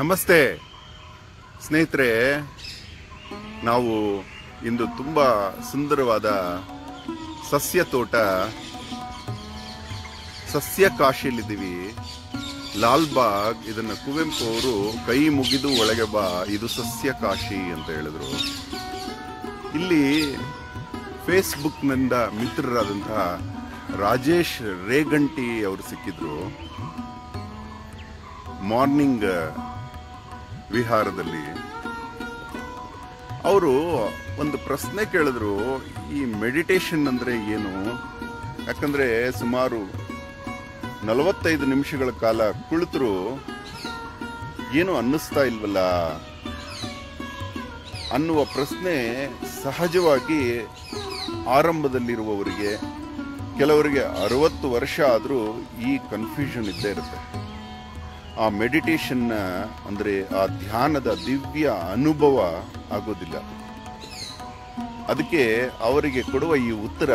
ನಮಸ್ತೆ ಸ್ನೇಹಿತರೆ, ನಾವು ಇಂದು ತುಂಬ ಸುಂದರವಾದ ಸಸ್ಯ ತೋಟ ಸಸ್ಯ ಕಾಶಿಯಲ್ಲಿದ್ದೀವಿ. ಲಾಲ್ ಬಾಗ್, ಇದನ್ನು ಕುವೆಂಪು ಅವರು ಕೈ ಮುಗಿದು ಒಳಗೆ ಬಾ, ಇದು ಸಸ್ಯ ಕಾಶಿ ಅಂತ ಹೇಳಿದ್ರು. ಇಲ್ಲಿ ಫೇಸ್ಬುಕ್ನಿಂದ ಮಿತ್ರರಾದಂತಹ ರಾಜೇಶ್ ರೇಗಂಟಿ ಅವರು ಸಿಕ್ಕಿದ್ರು ಮಾರ್ನಿಂಗ್ ವಿಹಾರದಲ್ಲಿ. ಅವರು ಒಂದು ಪ್ರಶ್ನೆ ಕೇಳಿದ್ರು, ಈ ಮೆಡಿಟೇಷನ್ ಅಂದರೆ ಏನು? ಯಾಕಂದರೆ ಸುಮಾರು 45 ನಿಮಿಷಗಳ ಕಾಲ ಕುಳಿತರು, ಏನು ಅನ್ನಿಸ್ತಾ ಇಲ್ವಲ್ಲ ಅನ್ನುವ ಪ್ರಶ್ನೆ ಸಹಜವಾಗಿ ಆರಂಭದಲ್ಲಿರುವವರಿಗೆ, ಕೆಲವರಿಗೆ 60 ವರ್ಷ ಆದರೂ ಈ ಕನ್ಫ್ಯೂಷನ್ ಇದ್ದೇ ಇರುತ್ತೆ. ಆ ಮೆಡಿಟೇಷನ್ನ ಅಂದರೆ ಆ ಧ್ಯಾನದ ದಿವ್ಯ ಅನುಭವ ಆಗೋದಿಲ್ಲ. ಅದಕ್ಕೆ ಅವರಿಗೆ ಕೊಡುವ ಈ ಉತ್ತರ,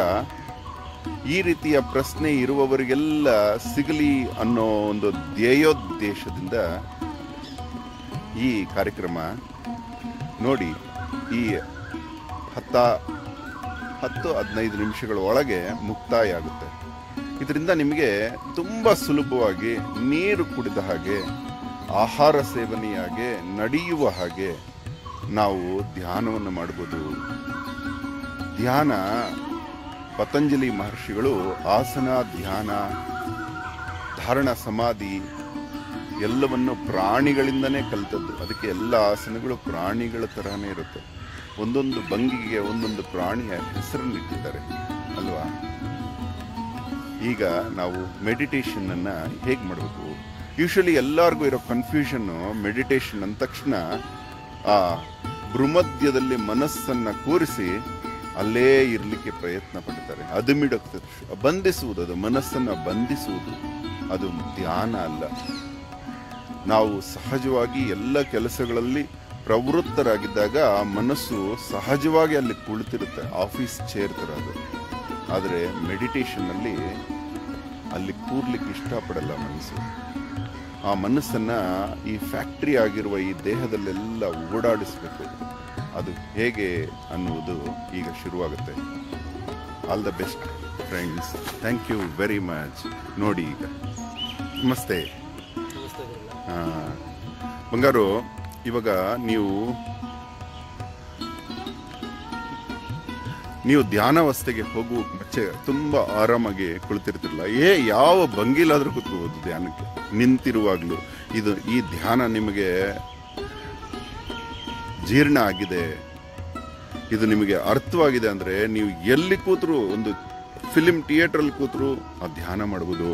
ಈ ರೀತಿಯ ಪ್ರಶ್ನೆ ಇರುವವರಿಗೆಲ್ಲ ಸಿಗಲಿ ಅನ್ನೋ ಒಂದು ಧ್ಯೇಯೋದ್ದೇಶದಿಂದ ಈ ಕಾರ್ಯಕ್ರಮ. ನೋಡಿ, ಈ 10-15 ನಿಮಿಷಗಳ ಒಳಗೆ ಮುಕ್ತಾಯ ಆಗುತ್ತೆ. ಇದರಿಂದ ನಿಮಗೆ ತುಂಬ ಸುಲಭವಾಗಿ ನೀರು ಕುಡಿದ ಹಾಗೆ, ಆಹಾರ ಸೇವನೆಯಾಗೆ, ನಡೆಯುವ ಹಾಗೆ ನಾವು ಧ್ಯಾನವನ್ನು ಮಾಡ್ಬೋದು. ಧ್ಯಾನ ಪತಂಜಲಿ ಮಹರ್ಷಿಗಳು ಆಸನ, ಧ್ಯಾನ, ಧಾರಣ, ಸಮಾಧಿ ಎಲ್ಲವನ್ನು ಪ್ರಾಣಿಗಳಿಂದನೇ ಕಲಿತದ್ದು. ಅದಕ್ಕೆ ಎಲ್ಲ ಆಸನಗಳು ಪ್ರಾಣಿಗಳ ಥರನೇ ಇರುತ್ತೆ. ಒಂದೊಂದು ಭಂಗಿಗೆ ಒಂದೊಂದು ಪ್ರಾಣಿಯ ಹೆಸರನ್ನು ಇಟ್ಟಿದ್ದಾರೆ ಅಲ್ವಾ? ಈಗ ನಾವು ಮೆಡಿಟೇಷನನ್ನು ಹೇಗೆ ಮಾಡಬೇಕು? ಯೂಶ್ವಲಿ ಎಲ್ಲರಿಗೂ ಇರೋ ಕನ್ಫ್ಯೂಷನ್ನು, ಮೆಡಿಟೇಷನ್ ಅಂದ ತಕ್ಷಣ ಆ ಭ್ರಮಧ್ಯದಲ್ಲಿ ಮನಸ್ಸನ್ನು ಕೂರಿಸಿ ಅಲ್ಲೇ ಇರಲಿಕ್ಕೆ ಪ್ರಯತ್ನ ಪಡ್ತಾರೆ. ಅದುಮಿಡಕ್ಕೆ ಬಂಧಿಸುವುದು, ಅದು ಮನಸ್ಸನ್ನು ಬಂಧಿಸುವುದು, ಅದು ಧ್ಯಾನ ಅಲ್ಲ. ನಾವು ಸಹಜವಾಗಿ ಎಲ್ಲ ಕೆಲಸಗಳಲ್ಲಿ ಪ್ರವೃತ್ತರಾಗಿದ್ದಾಗ ಮನಸ್ಸು ಸಹಜವಾಗಿ ಅಲ್ಲಿ ಕುಳಿತಿರುತ್ತೆ, ಆಫೀಸ್ ಚೇರ್ ಥರ ಅದು. ಆದರೆ ಮೆಡಿಟೇಷನ್ನಲ್ಲಿ ಅಲ್ಲಿ ಕೂರ್ಲಿಕ್ಕೆ ಇಷ್ಟಪಡಲ್ಲ ಮನಸ್ಸು. ಆ ಮನಸ್ಸನ್ನು ಈ ಫ್ಯಾಕ್ಟ್ರಿ ಆಗಿರುವ ಈ ದೇಹದಲ್ಲೆಲ್ಲ ಓಡಾಡಿಸ್ಬೇಕು. ಅದು ಹೇಗೆ ಅನ್ನುವುದು ಈಗ ಶುರುವಾಗುತ್ತೆ. All the best friends, thank you very much. ನೋಡಿ, ಈಗ ನಮಸ್ತೆ ಬಂಗಾರು. ಇವಾಗ ನೀವು ಧ್ಯಾನಾವಸ್ಥೆಗೆ ಹೋಗುವ ಮುಂಚೆ ತುಂಬ ಆರಾಮಾಗಿ ಕುಳಿತಿರ್ತಿರಲ್ಲ, ಯಾವ ಭಂಗಿಲಾದರೂ ಕೂತ್ಕೋಬೋದು ಧ್ಯಾನಕ್ಕೆ, ನಿಂತಿರುವಾಗಲೂ. ಈ ಧ್ಯಾನ ನಿಮಗೆ ಜೀರ್ಣ ಆಗಿದೆ, ಇದು ನಿಮಗೆ ಅರ್ಥವಾಗಿದೆ ಅಂದರೆ ನೀವು ಎಲ್ಲಿ ಕೂತ್ರೂ, ಒಂದು ಫಿಲಿಮ್ ಥಿಯೇಟ್ರಲ್ಲಿ ಕೂತ್ರೂ ಆ ಧ್ಯಾನ ಮಾಡ್ಬೋದು,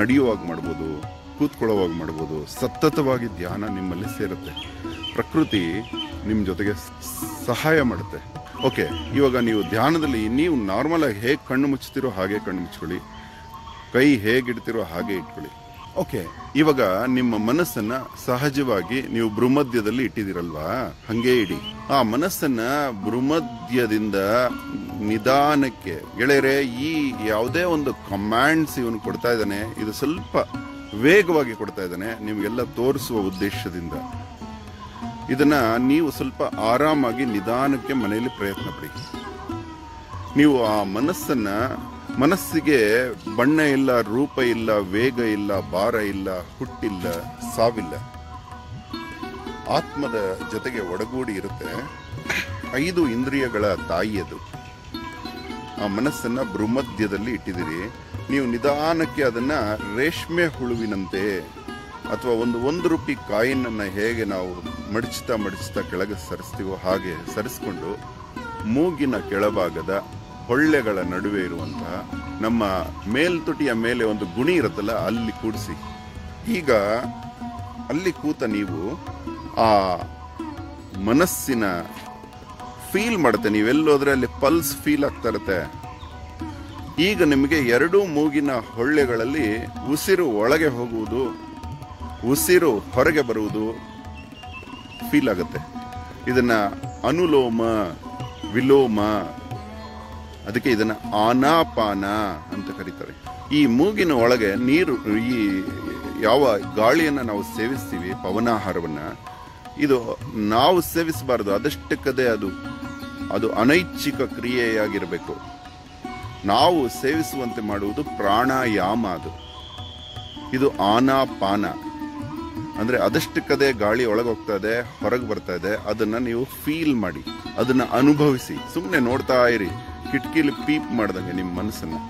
ನಡೆಯುವಾಗ ಮಾಡ್ಬೋದು, ಕೂತ್ಕೊಳ್ಳೋವಾಗ ಮಾಡ್ಬೋದು. ಸತತವಾಗಿ ಧ್ಯಾನ ನಿಮ್ಮಲ್ಲಿ ಸೇರುತ್ತೆ. ಪ್ರಕೃತಿ ನಿಮ್ಮ ಜೊತೆಗೆ ಸಹಾಯ ಮಾಡುತ್ತೆ. ಓಕೆ, ಇವಾಗ ನೀವು ಧ್ಯಾನದಲ್ಲಿ ನೀವು ನಾರ್ಮಲಾಗಿ ಹೇಗೆ ಕಣ್ಣು ಮುಚ್ಚಿರೋ ಹಾಗೆ ಕಣ್ಣು ಮುಚ್ಕೊಳ್ಳಿ, ಕೈ ಹೇಗೆ ಇಡ್ತಿರೋ ಹಾಗೆ ಇಟ್ಕೊಳ್ಳಿ. ಓಕೆ, ಇವಾಗ ನಿಮ್ಮ ಮನಸ್ಸನ್ನು ಸಹಜವಾಗಿ ನೀವು ಭ್ರೂಮಧ್ಯದಲ್ಲಿ ಇಟ್ಟಿದ್ದೀರಲ್ವಾ, ಹಾಗೆ ಇಡಿ. ಆ ಮನಸ್ಸನ್ನು ಭ್ರೂಮಧ್ಯದಿಂದ ನಿಧಾನಕ್ಕೆ ಗೆಳೆಯರೆ, ಈ ಯಾವುದೇ ಒಂದು ಕಮಾಂಡ್ಸ್ ಇವನು ಕೊಡ್ತಾ ಇದ್ದಾನೆ, ಇದು ಸ್ವಲ್ಪ ವೇಗವಾಗಿ ಕೊಡ್ತಾ ಇದ್ದಾನೆ ನಿಮಗೆಲ್ಲ ತೋರಿಸುವ ಉದ್ದೇಶದಿಂದ. ಇದನ್ನು ನೀವು ಸ್ವಲ್ಪ ಆರಾಮಾಗಿ ನಿಧಾನಕ್ಕೆ ಮನೆಯಲ್ಲಿ ಪ್ರಯತ್ನ ಪಡಿ. ನೀವು ಆ ಮನಸ್ಸಿಗೆ ಬಣ್ಣ ಇಲ್ಲ, ರೂಪ ಇಲ್ಲ, ವೇಗ ಇಲ್ಲ, ಭಾರ ಇಲ್ಲ, ಹುಟ್ಟಿಲ್ಲ, ಸಾವಿಲ್ಲ, ಆತ್ಮದ ಜೊತೆಗೆ ಒಡಗೂಡಿ ಇರುತ್ತೆ. 5 ಇಂದ್ರಿಯಗಳ ತಾಯಿಯದು. ಆ ಮನಸ್ಸನ್ನು ಭ್ರೂಮಧ್ಯದಲ್ಲಿ ಇಟ್ಟಿದ್ದೀರಿ. ನೀವು ನಿಧಾನಕ್ಕೆ ಅದನ್ನು ರೇಷ್ಮೆ ಹುಳುವಿನಂತೆ ಅಥವಾ ಒಂದು ರೂಪಿ ಕಾಯಿನನ್ನು ಹೇಗೆ ನಾವು ಮಡಚ್ತಾ ಕೆಳಗೆ ಸರಿಸ್ತೀವೋ ಹಾಗೆ ಸರಿಸ್ಕೊಂಡು, ಮೂಗಿನ ಕೆಳಭಾಗದ ಹೊಳ್ಳೆಗಳ ನಡುವೆ ಇರುವಂತಹ ನಮ್ಮ ಮೇಲ್ತುಟಿಯ ಮೇಲೆ ಒಂದು ಗುಣಿ ಇರುತ್ತಲ್ಲ, ಅಲ್ಲಿ ಕೂಡಿಸಿ. ಈಗ ಅಲ್ಲಿ ಕೂತ ನೀವು ಆ ಮನಸ್ಸಿನ ಫೀಲ್ ಮಾಡುತ್ತೆ. ನೀವೆಲ್ಲೋದ್ರೆ ಅಲ್ಲಿ ಪಲ್ಸ್ ಫೀಲ್ ಆಗ್ತಾ ಇರುತ್ತೆ. ಈಗ ನಿಮಗೆ 2 ಮೂಗಿನ ಹೊಳ್ಳೆಗಳಲ್ಲಿ ಉಸಿರು ಒಳಗೆ ಹೋಗುವುದು, ಉಸಿರು ಹೊರಗೆ ಬರುವುದು ಫೀಲ್ ಆಗುತ್ತೆ. ಇದನ್ನು ಅನುಲೋಮ ವಿಲೋಮ, ಅದಕ್ಕೆ ಇದನ್ನು ಆನಾಪಾನ ಅಂತ ಕರೀತಾರೆ. ಈ ಮೂಗಿನ ಒಳಗೆ ನೀರು, ಈ ಯಾವ ಗಾಳಿಯನ್ನು ನಾವು ಸೇವಿಸ್ತೀವಿ ಪವನಾಹಾರವನ್ನು ಇದು ನಾವು ಸೇವಿಸಬಾರದು. ಅದಷ್ಟಕ್ಕದೇ ಅದು ಅದು ಅನೈಚ್ಛಿಕ ಕ್ರಿಯೆಯಾಗಿರಬೇಕು. ನಾವು ಸೇವಿಸುವಂತೆ ಮಾಡುವುದು ಪ್ರಾಣಾಯಾಮ. ಅದು ಇದು ಆನಾಪಾನ ಅಂದರೆ ಅದಷ್ಟಕ್ಕದೇ ಗಾಳಿ ಒಳಗೆ ಹೋಗ್ತದೆ ಹೊರಗೆ ಬರ್ತಾ ಇದೆ, ಅದನ್ನು ನೀವು ಫೀಲ್ ಮಾಡಿ, ಅದನ್ನು ಅನುಭವಿಸಿ. ಸುಮ್ಮನೆ ನೋಡ್ತಾ ಇರಿ, ಕಿಟಕಿಲಿ ಪೀಪ್ ಮಾಡ್ದಂಗೆ ನಿಮ್ಮ ಮನಸ್ಸನ್ನು.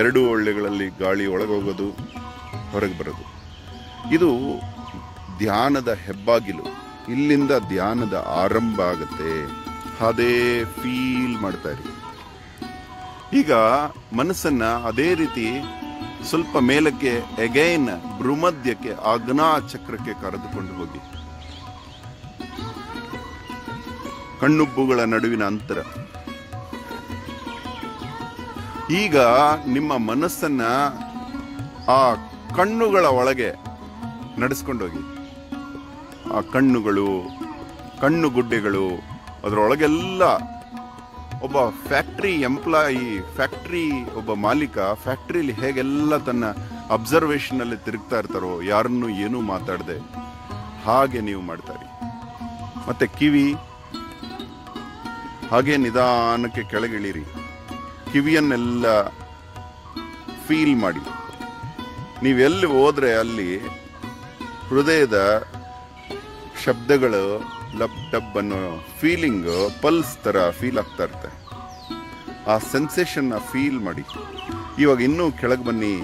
ಎರಡೂ ಒಳ್ಳೆಗಳಲ್ಲಿ ಗಾಳಿ ಒಳಗೆ ಹೋಗೋದು ಹೊರಗೆ ಬರೋದು, ಇದು ಧ್ಯಾನದ ಹೆಬ್ಬಾಗಿಲು. ಇಲ್ಲಿಂದ ಧ್ಯಾನದ ಆರಂಭ ಆಗುತ್ತೆ. ಅದೇ ಫೀಲ್ ಮಾಡ್ತಾ ಇರಿ. ಈಗ ಮನಸ್ಸನ್ನು ಅದೇ ರೀತಿ ಸ್ವಲ್ಪ ಮೇಲಕ್ಕೆ ಎಗೈನ್ ಭ್ರೂಮಧ್ಯಕ್ಕೆ ಆಜ್ಞಾ ಚಕ್ರಕ್ಕೆ ಕರೆದುಕೊಂಡು ಹೋಗಿ. ಕಣ್ಣುಬ್ಬುಗಳ ನಡುವಿನ ಅಂತರ. ಈಗ ನಿಮ್ಮ ಮನಸ್ಸನ್ನ ಆ ಕಣ್ಣುಗಳ ಒಳಗೆ ನಡೆಸ್ಕೊಂಡೋಗಿ. ಆ ಕಣ್ಣುಗಳು, ಕಣ್ಣುಗುಡ್ಡೆಗಳು, ಅದರೊಳಗೆಲ್ಲ ಒಬ್ಬ ಫ್ಯಾಕ್ಟ್ರಿ ಎಂಪ್ಲಾಯಿ, ಫ್ಯಾಕ್ಟ್ರಿ ಒಬ್ಬ ಮಾಲೀಕ ಫ್ಯಾಕ್ಟ್ರಿಲಿ ಹೇಗೆಲ್ಲ ತನ್ನ ಅಬ್ಸರ್ವೇಷನಲ್ಲಿ ತಿರುಗ್ತಾ ಇರ್ತಾರೋ ಯಾರನ್ನೂ ಏನೂ ಮಾತಾಡದೆ, ಹಾಗೆ ನೀವು ಮಾಡ್ತಾರೆ. ಮತ್ತು ಕಿವಿ ಹಾಗೆ ನಿಧಾನಕ್ಕೆ ಕೆಳಗಿಳಿರಿ. ಕಿವಿಯನ್ನೆಲ್ಲ ಫೀಲ್ ಮಾಡಿ. ನೀವೆಲ್ಲಿ ಹೋದರೆ ಅಲ್ಲಿ ಹೃದಯದ ಶಬ್ದಗಳು ಲಬ್ ಡಬ್ ಅನ್ನೋ ಫೀಲಿಂಗು ಪಲ್ಸ್ ಥರ ಫೀಲ್ ಆಗ್ತಾ ಇರುತ್ತೆ. ಆ ಸೆನ್ಸೇಷನ್ನ ಫೀಲ್ ಮಾಡಿ. ಇವಾಗ ಇನ್ನೂ ಕೆಳಗೆ ಬನ್ನಿ.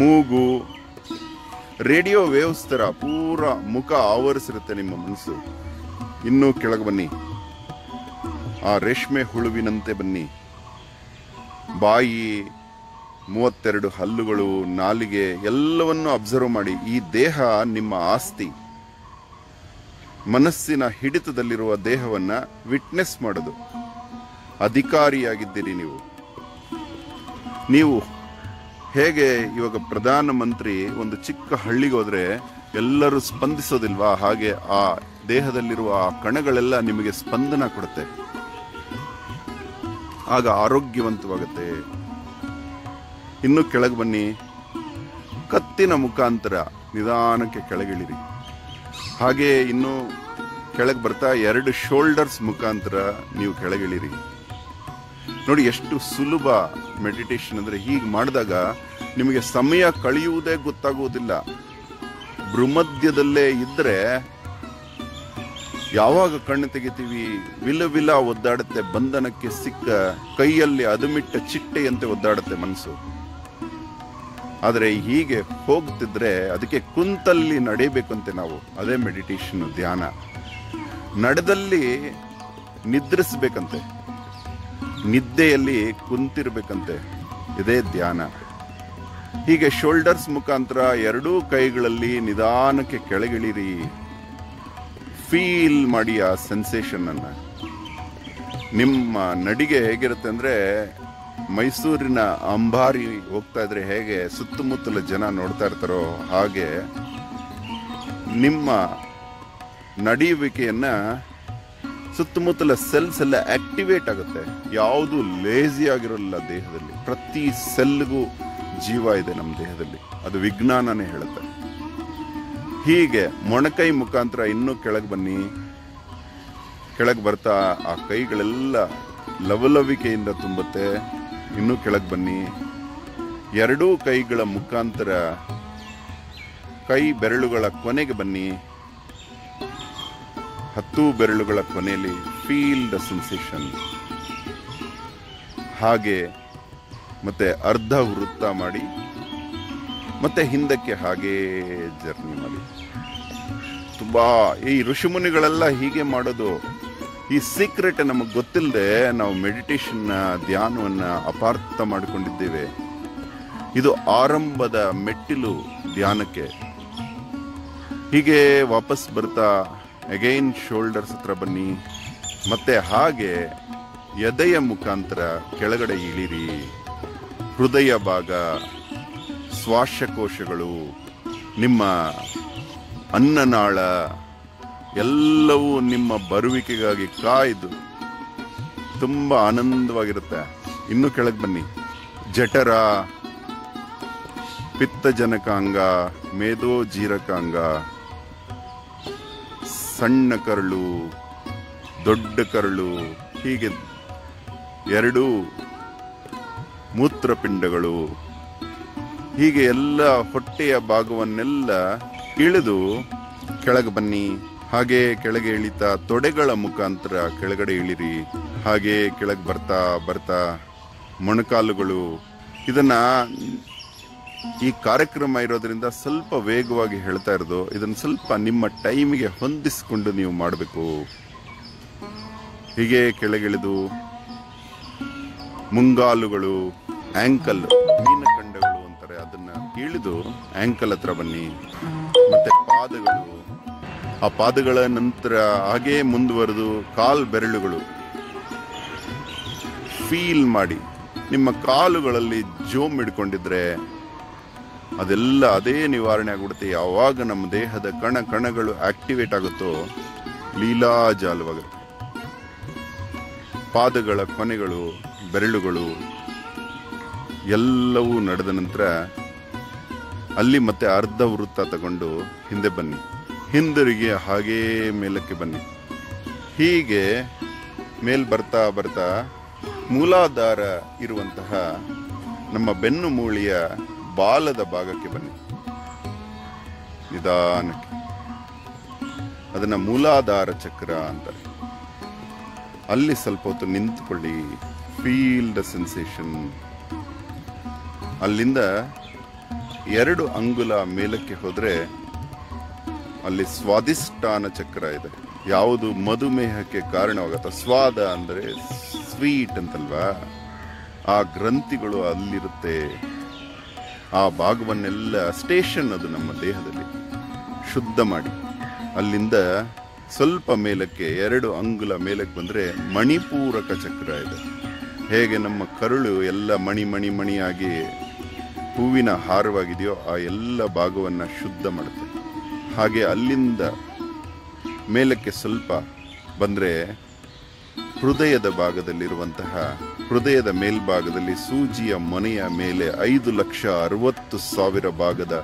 ಮೂಗು ರೇಡಿಯೋ ವೇವ್ಸ್ ಥರ ಪೂರ ಮುಖ ಆವರಿಸಿರುತ್ತೆ ನಿಮ್ಮ ಮನಸ್ಸು. ಇನ್ನೂ ಕೆಳಗೆ ಬನ್ನಿ. ಆ ರೇಷ್ಮೆ ಹುಳುವಿನಂತೆ ಬನ್ನಿ. ಬಾಯಿ, 32 ಹಲ್ಲುಗಳು, ನಾಲಿಗೆ, ಎಲ್ಲವನ್ನು ಅಬ್ಸರ್ವ್ ಮಾಡಿ. ಈ ದೇಹ ನಿಮ್ಮ ಆಸ್ತಿ. ಮನಸ್ಸಿನ ಹಿಡಿತದಲ್ಲಿರುವ ದೇಹವನ್ನು ವಿಟ್ನೆಸ್ ಮಾಡೋದು. ಅಧಿಕಾರಿಯಾಗಿದ್ದೀರಿ ನೀವು. ನೀವು ಹೇಗೆ ಇವಾಗ ಪ್ರಧಾನಮಂತ್ರಿ ಒಂದು ಚಿಕ್ಕ ಹಳ್ಳಿಗೆ ಹೋದರೆ ಎಲ್ಲರೂ ಸ್ಪಂದಿಸೋದಿಲ್ವಾ, ಹಾಗೆ ಆ ದೇಹದಲ್ಲಿರುವ ಆ ಕಣಗಳೆಲ್ಲ ನಿಮಗೆ ಸ್ಪಂದನ ಕೊಡುತ್ತೆ. ಆಗ ಆರೋಗ್ಯವಂತವಾಗುತ್ತೆ. ಇನ್ನೂ ಕೆಳಗೆ ಬನ್ನಿ. ಕತ್ತಿನ ಮುಖಾಂತರ ನಿಧಾನಕ್ಕೆ ಕೆಳಗಿಳಿರಿ. ಹಾಗೆ ಇನ್ನೂ ಕೆಳಗೆ ಬರ್ತಾ 2 ಶೋಲ್ಡರ್ಸ್ ಮುಖಾಂತರ ನೀವು ಕೆಳಗಿಳಿರಿ. ನೋಡಿ ಎಷ್ಟು ಸುಲಭ ಮೆಡಿಟೇಷನ್ ಅಂದರೆ. ಹೀಗೆ ಮಾಡಿದಾಗ ನಿಮಗೆ ಸಮಯ ಕಳೆಯುವುದೇ ಗೊತ್ತಾಗುವುದಿಲ್ಲ. ಭ್ರೂಮಧ್ಯದಲ್ಲೇ ಇದ್ದರೆ ಯಾವಾಗ ಕಣ್ಣು ತೆಗಿತೀವಿ, ವಿಲವಿಲ ಒದ್ದಾಡುತ್ತೆ, ಬಂಧನಕ್ಕೆ ಸಿಕ್ಕ, ಕೈಯಲ್ಲಿ ಅದುಮಿಟ್ಟ ಚಿಟ್ಟೆಯಂತೆ ಒದ್ದಾಡುತ್ತೆ ಮನಸ್ಸು. ಆದರೆ ಹೀಗೆ ಹೋಗ್ತಿದ್ರೆ ಅದಕ್ಕೆ ಕುಂತಲ್ಲಿ ನಡೆಯಬೇಕಂತೆ ನಾವು. ಅದೇ ಮೆಡಿಟೇಷನ್, ಧ್ಯಾನ. ನಡೆದಲ್ಲಿ ನಿದ್ರಿಸಬೇಕಂತೆ, ನಿದ್ದೆಯಲ್ಲಿ ಕುಂತಿರ್ಬೇಕಂತೆ. ಇದೇ ಧ್ಯಾನ. ಹೀಗೆ ಶೋಲ್ಡರ್ಸ್ ಮುಖಾಂತರ 2 ಕೈಗಳಲ್ಲಿ ನಿಧಾನಕ್ಕೆ ಕೆಳಗಿಳಿರಿ. ಫೀಲ್ ಮಾಡಿ ಆ ಸೆನ್ಸೇಷನನ್ನು. ನಿಮ್ಮ ನಡಿಗೆ ಹೇಗಿರುತ್ತೆ ಅಂದರೆ, ಮೈಸೂರಿನ ಅಂಬಾರಿ ಹೋಗ್ತಾ ಇದ್ರೆ ಹೇಗೆ ಸುತ್ತಮುತ್ತಲ ಜನ ನೋಡ್ತಾ ಇರ್ತಾರೋ ಹಾಗೆ ನಿಮ್ಮ ನಡೆಯುವಿಕೆಯನ್ನು ಸುತ್ತಮುತ್ತಲ ಸೆಲ್ಸ್ ಎಲ್ಲ ಆಕ್ಟಿವೇಟ್ ಆಗುತ್ತೆ. ಯಾವುದು ಲೇಜಿ ಆಗಿರೋಲ್ಲ ದೇಹದಲ್ಲಿ. ಪ್ರತಿ ಸೆಲ್ಗೂ ಜೀವ ಇದೆ ನಮ್ಮ ದೇಹದಲ್ಲಿ. ಅದು ವಿಜ್ಞಾನನೇ ಹೇಳುತ್ತೆ. ಹೀಗೆ ಮೊಣಕೈ ಮುಖಾಂತರ ಇನ್ನೂ ಕೆಳಗೆ ಬನ್ನಿ. ಕೆಳಗೆ ಬರ್ತಾ ಆ ಕೈಗಳೆಲ್ಲ ಲವಲವಿಕೆಯಿಂದ ತುಂಬುತ್ತೆ. ಇನ್ನೂ ಕೆಳಗೆ ಬನ್ನಿ. 2 ಕೈಗಳ ಮುಖಾಂತರ ಕೈ ಬೆರಳುಗಳ ಕೊನೆಗೆ ಬನ್ನಿ. 10 ಬೆರಳುಗಳ ಕೊನೆಯಲ್ಲಿ ಫೀಲ್ ದ ಸೆನ್ಸೇಷನ್. ಹಾಗೆ ಮತ್ತೆ ಅರ್ಧ ವೃತ್ತ ಮಾಡಿ ಮತ್ತೆ ಹಿಂದಕ್ಕೆ ಹಾಗೇ ಜರ್ನಿ ಮಾಡಿ. ತುಂಬ ಈ ಋಷಿಮುನಿಗಳೆಲ್ಲ ಹೀಗೆ ಮಾಡೋದು. ಈ ಸೀಕ್ರೆಟ್ ನಮಗೆ ಗೊತ್ತಿಲ್ಲದೆ ನಾವು ಮೆಡಿಟೇಷನ್ನ, ಧ್ಯಾನವನ್ನು ಅಪಾರ್ಥ ಮಾಡಿಕೊಂಡಿದ್ದೇವೆ. ಇದು ಆರಂಭದ ಮೆಟ್ಟಿಲು ಧ್ಯಾನಕ್ಕೆ. ಹೀಗೆ ವಾಪಸ್ ಬರ್ತಾ ಅಗೈನ್ ಶೋಲ್ಡರ್ಸ್ ಹತ್ರ ಬನ್ನಿ. ಮತ್ತೆ ಹಾಗೆ ಎದೆಯ ಮುಖಾಂತರ ಕೆಳಗಡೆ ಇಳಿರಿ. ಹೃದಯ ಭಾಗ, ಶ್ವಾಸಕೋಶಗಳು, ನಿಮ್ಮ ಅನ್ನನಾಳ ಎಲ್ಲವೂ ನಿಮ್ಮ ಬರುವಿಕೆಗಾಗಿ ಕಾಯ್ದು ತುಂಬ ಆನಂದವಾಗಿರುತ್ತೆ. ಇನ್ನೂ ಕೆಳಗೆ ಬನ್ನಿ. ಜಠರ, ಪಿತ್ತಜನಕಾಂಗ, ಮೇದೋಜೀರಕಾಂಗ, ಸಣ್ಣ ಕರಳು, ದೊಡ್ಡ ಕರಳು, ಹೀಗೆ ಎರಡು ಮೂತ್ರಪಿಂಡಗಳು ಹೀಗೆ ಎಲ್ಲ ಹೊಟ್ಟೆಯ ಭಾಗವನ್ನೆಲ್ಲ ಇಳಿದು ಕೆಳಗೆ ಬನ್ನಿ. ಹಾಗೆ ಕೆಳಗೆ ಇಳಿತಾ ತೊಡೆಗಳ ಮುಖಾಂತರ ಕೆಳಗಡೆ ಇಳಿರಿ. ಹಾಗೆ ಕೆಳಗೆ ಬರ್ತಾ ಬರ್ತಾ ಮೊಣಕಾಲುಗಳು. ಇದನ್ನು ಈ ಕಾರ್ಯಕ್ರಮ ಇರೋದ್ರಿಂದ ಸ್ವಲ್ಪ ವೇಗವಾಗಿ ಹೇಳ್ತಾ ಇರೋದು. ಇದನ್ನು ಸ್ವಲ್ಪ ನಿಮ್ಮ ಟೈಮಿಗೆ ಹೊಂದಿಸಿಕೊಂಡು ನೀವು ಮಾಡಬೇಕು. ಹೀಗೆ ಕೆಳಗಿಳಿದು ಮುಂಗಾಲುಗಳು, ಆ್ಯಂಕಲ್ ಮೀನಖಂಡಗಳು ಅಂತಾರೆ, ಅದನ್ನು ಇಳಿದು ಆ್ಯಂಕಲ್ ಹತ್ರ ಬನ್ನಿ. ಮತ್ತು ಪಾದಗಳು, ಆ ಪಾದಗಳ ನಂತರ ಹಾಗೇ ಮುಂದುವರೆದು ಕಾಲು ಬೆರಳುಗಳು ಫೀಲ್ ಮಾಡಿ. ನಿಮ್ಮ ಕಾಲುಗಳಲ್ಲಿ ಜೋಮ್ ಹಿಡ್ಕೊಂಡಿದ್ರೆ ಅದೆಲ್ಲ ಅದೇ ನಿವಾರಣೆ ಆಗಿಬಿಡುತ್ತೆ. ಯಾವಾಗ ನಮ್ಮ ದೇಹದ ಕಣ ಕಣಗಳು ಆಕ್ಟಿವೇಟ್ ಆಗುತ್ತೋ ಲೀಲಾಜಾಲವಾಗುತ್ತೆ. ಪಾದಗಳ ಕೊನೆಗಳು, ಬೆರಳುಗಳು ಎಲ್ಲವೂ ನಡೆದ ನಂತರ ಅಲ್ಲಿ ಮತ್ತೆ ಅರ್ಧ ವೃತ್ತ ತಗೊಂಡು ಹಿಂದೆ ಬನ್ನಿ. ಹಿಂದಿರುಗಿ ಹಾಗೇ ಮೇಲಕ್ಕೆ ಬನ್ನಿ. ಹೀಗೆ ಮೇಲ್ ಬರ್ತಾ ಬರ್ತಾ ಮೂಲಾಧಾರ ಇರುವಂತಹ ನಮ್ಮ ಬೆನ್ನು ಮೂಳೆಯ ಬಾಲದ ಭಾಗಕ್ಕೆ ಬನ್ನಿ. ನಿಧಾನಕ್ಕೆ ಅದನ್ನು ಮೂಲಾಧಾರ ಚಕ್ರ ಅಂತಾರೆ. ಅಲ್ಲಿ ಸ್ವಲ್ಪ ಹೊತ್ತು ನಿಂತ್ಕೊಳ್ಳಿ. Feel the sensation. ಅಲ್ಲಿಂದ 2 ಅಂಗುಲ ಮೇಲಕ್ಕೆ ಹೋದರೆ ಅಲ್ಲಿ ಸ್ವಾದಿಷ್ಠಾನ ಚಕ್ರ ಇದೆ. ಯಾವುದು ಮಧುಮೇಹಕ್ಕೆ ಕಾರಣವಾಗತ್ತೆ. ಸ್ವಾದ ಅಂದರೆ ಸ್ವೀಟ್ ಅಂತಲ್ವಾ, ಆ ಗ್ರಂಥಿಗಳು ಅಲ್ಲಿರುತ್ತೆ. ಆ ಭಾಗವನ್ನೆಲ್ಲ ಸ್ಟೇಷನ್ ಅದು ನಮ್ಮ ದೇಹದಲ್ಲಿ ಶುದ್ಧ ಮಾಡಿ. ಅಲ್ಲಿಂದ ಸ್ವಲ್ಪ ಮೇಲಕ್ಕೆ 2 ಅಂಗುಲ ಮೇಲಕ್ಕೆ ಬಂದರೆ ಮಣಿಪೂರಕ ಚಕ್ರ ಇದೆ. ಹೇಗೆ ನಮ್ಮ ಕರುಳು ಎಲ್ಲ ಮಣಿ ಮಣಿ ಮಣಿಯಾಗಿ ಹೂವಿನ ಹಾರವಾಗಿದೆಯೋ ಆ ಎಲ್ಲ ಭಾಗವನ್ನು ಶುದ್ಧ ಮಾಡುತ್ತೆ. ಹಾಗೆ ಅಲ್ಲಿಂದ ಮೇಲಕ್ಕೆ ಸ್ವಲ್ಪ ಬಂದರೆ ಹೃದಯದ ಭಾಗದಲ್ಲಿರುವಂತಹ ಹೃದಯದ ಮೇಲ್ಭಾಗದಲ್ಲಿ ಸೂಜಿಯ ಮೊನೆಯ ಮೇಲೆ 5,60,000 ಭಾಗದ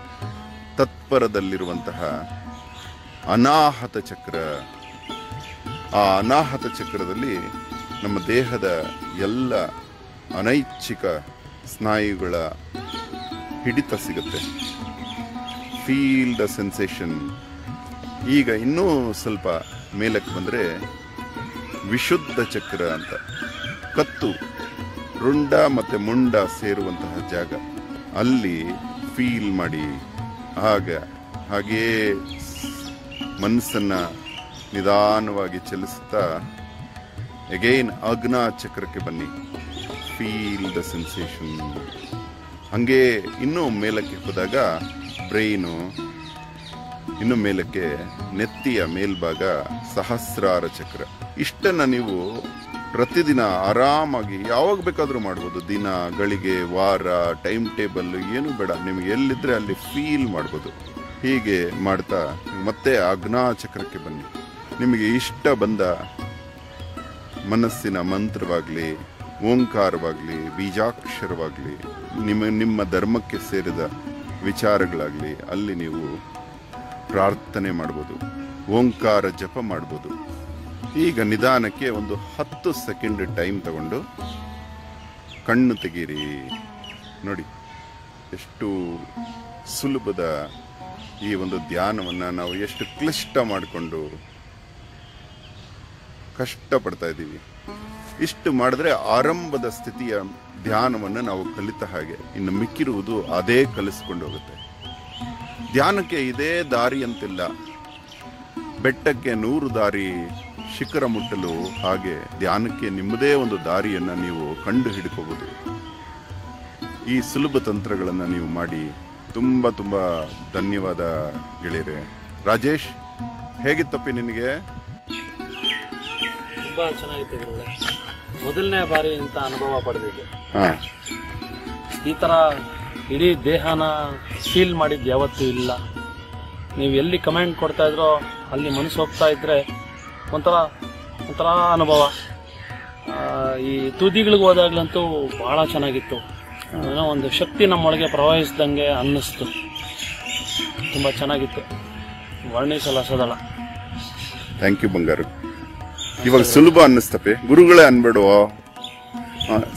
ತತ್ಪರದಲ್ಲಿರುವಂತಹ ಅನಾಹತ ಚಕ್ರ. ಆ ಅನಾಹತ ಚಕ್ರದಲ್ಲಿ ನಮ್ಮ ದೇಹದ ಎಲ್ಲ ಅನೈಚ್ಛಿಕ ಸ್ನಾಯುಗಳ ಹಿಡಿತ ಸಿಗುತ್ತೆ. Feel the sensation. ಈಗ ಇನ್ನೂ ಸ್ವಲ್ಪ ಮೇಲಕ್ಕೆ ಬಂದರೆ ವಿಶುದ್ಧ ಚಕ್ರ ಅಂತ, ಕತ್ತು ರುಂಡ ಮತ್ತು ಮುಂಡ ಸೇರುವಂತಹ ಜಾಗ. ಅಲ್ಲಿ ಫೀಲ್ ಮಾಡಿ. ಹಾಗೇ ಮನಸ್ಸನ್ನು ನಿಧಾನವಾಗಿ ಚಲಿಸುತ್ತಾ ಎಗೈನ್ ಅಗ್ನ ಚಕ್ರಕ್ಕೆ ಬನ್ನಿ. Feel the sensation. ಹಾಗೆ ಇನ್ನೂ ಮೇಲಕ್ಕೆ ಹೋದಾಗ ಬ್ರೈನು, ಇನ್ನು ಮೇಲಕ್ಕೆ ನೆತ್ತಿಯ ಮೇಲ್ಭಾಗ ಸಹಸ್ರಾರ ಚಕ್ರ. ಇಷ್ಟನ್ನು ನೀವು ಪ್ರತಿದಿನ ಆರಾಮಾಗಿ ಯಾವಾಗ ಬೇಕಾದರೂ ಮಾಡ್ಬೋದು. ದಿನ, ಗಳಿಗೆ, ವಾರ, ಟೈಮ್ ಟೇಬಲ್ಲು ಏನು ಬೇಡ. ನಿಮಗೆ ಎಲ್ಲಿದ್ದರೆ ಅಲ್ಲಿ ಫೀಲ್ ಮಾಡ್ಬೋದು. ಹೀಗೆ ಮಾಡ್ತಾ ಮತ್ತೆ ಅಗ್ನಾ ಚಕ್ರಕ್ಕೆ ಬನ್ನಿ. ನಿಮಗೆ ಇಷ್ಟ ಬಂದ ಮನಸ್ಸಿನ ಮಂತ್ರವಾಗಲಿ, ಓಂಕಾರವಾಗಲಿ, ಬೀಜಾಕ್ಷರವಾಗಲಿ, ನಿಮ್ಮ ಧರ್ಮಕ್ಕೆ ಸೇರಿದ ವಿಚಾರಗಳಾಗಲಿ ಅಲ್ಲಿ ನೀವು ಪ್ರಾರ್ಥನೆ ಮಾಡ್ಬೋದು, ಓಂಕಾರ ಜಪ ಮಾಡ್ಬೋದು. ಈಗ ನಿಧಾನಕ್ಕೆ ಒಂದು 10 ಸೆಕೆಂಡ್ ಟೈಮ್ ತಗೊಂಡು ಕಣ್ಣು ತೆಗೀರಿ. ನೋಡಿ ಎಷ್ಟು ಸುಲಭದ ಈ ಒಂದು ಧ್ಯಾನವನ್ನು ನಾವು ಎಷ್ಟು ಕ್ಲಿಷ್ಟ ಮಾಡಿಕೊಂಡು ಕಷ್ಟಪಡ್ತಾ ಇದ್ದೀವಿ. ಇಷ್ಟು ಮಾಡಿದ್ರೆ ಆರಂಭದ ಸ್ಥಿತಿಯ ಧ್ಯಾನವನ್ನು ನಾವು ಕಲಿತ ಹಾಗೆ, ಇನ್ನು ಮಿಕ್ಕಿರುವುದು ಅದೇ ಕಲಿಸ್ಕೊಂಡು ಹೋಗುತ್ತೆ. ಧ್ಯಾನಕ್ಕೆ ಇದೇ ದಾರಿ ಅಂತಿಲ್ಲ. ಬೆಟ್ಟಕ್ಕೆ 100 ದಾರಿ, ಶಿಖರ ಮುಟ್ಟಲು ಹಾಗೆ ಧ್ಯಾನಕ್ಕೆ ನಿಮ್ಮದೇ ಒಂದು ದಾರಿಯನ್ನು ನೀವು ಕಂಡು ಹಿಡ್ಕೋಬೋದು. ಈ ಸುಲಭ ತಂತ್ರಗಳನ್ನು ನೀವು ಮಾಡಿ. ತುಂಬ ತುಂಬ ಧನ್ಯವಾದ ಗೆಳೆಯರೆ. ರಾಜೇಶ್, ಹೇಗಿತ್ತಪ್ಪಿ ನಿನಗೆ? ತುಂಬ ಚೆನ್ನಾಗಿತ್ತು. ಮೊದಲನೇ ಬಾರಿ ಇಂಥ ಅನುಭವ ಪಡೆದಿದೆ. ಈ ಥರ ಇಡೀ ದೇಹನ ಫೀಲ್ ಮಾಡಿದ್ದು ಯಾವತ್ತೂ ಇಲ್ಲ. ನೀವು ಎಲ್ಲಿ ಕಮೆಂಟ್ ಕೊಡ್ತಾಯಿದ್ರೋ ಅಲ್ಲಿ ಮನಸ್ಸು ಹೋಗ್ತಾ ಇದ್ದರೆ ಒಂಥರ ಅನುಭವ. ಈ ತುದಿಗಳಿಗೆ ಹೋದಾಗಲಂತೂ ಭಾಳ ಚೆನ್ನಾಗಿತ್ತು. ಏನೋ ಒಂದು ಶಕ್ತಿ ನಮ್ಮೊಳಗೆ ಪ್ರವಹಿಸಿದಂಗೆ ಅನ್ನಿಸ್ತು. ತುಂಬ ಚೆನ್ನಾಗಿತ್ತು, ವರ್ಣಿಸಲಸದಲ್ಲ. ಥ್ಯಾಂಕ್ ಯು ಬಂಗಾರು. ಇವಾಗ ಸುಲಭ ಅನ್ನಿಸ್ತಪ್ಪೆ, ಗುರುಗಳೇ ಅನ್ಬೇಡುವ,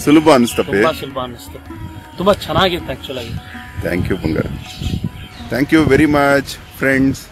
ಸುಲಭ ಅನ್ನಿಸ್ತಪ್ಪೆ, ಸುಲಭ ಅನ್ನಿಸ್ತು, ತುಂಬ ಚೆನ್ನಾಗಿತ್ತು ಆ್ಯಕ್ಚುಲಾಗಿ. ಥ್ಯಾಂಕ್ ಯು ಬಂಗಾರು, thank you very much friends.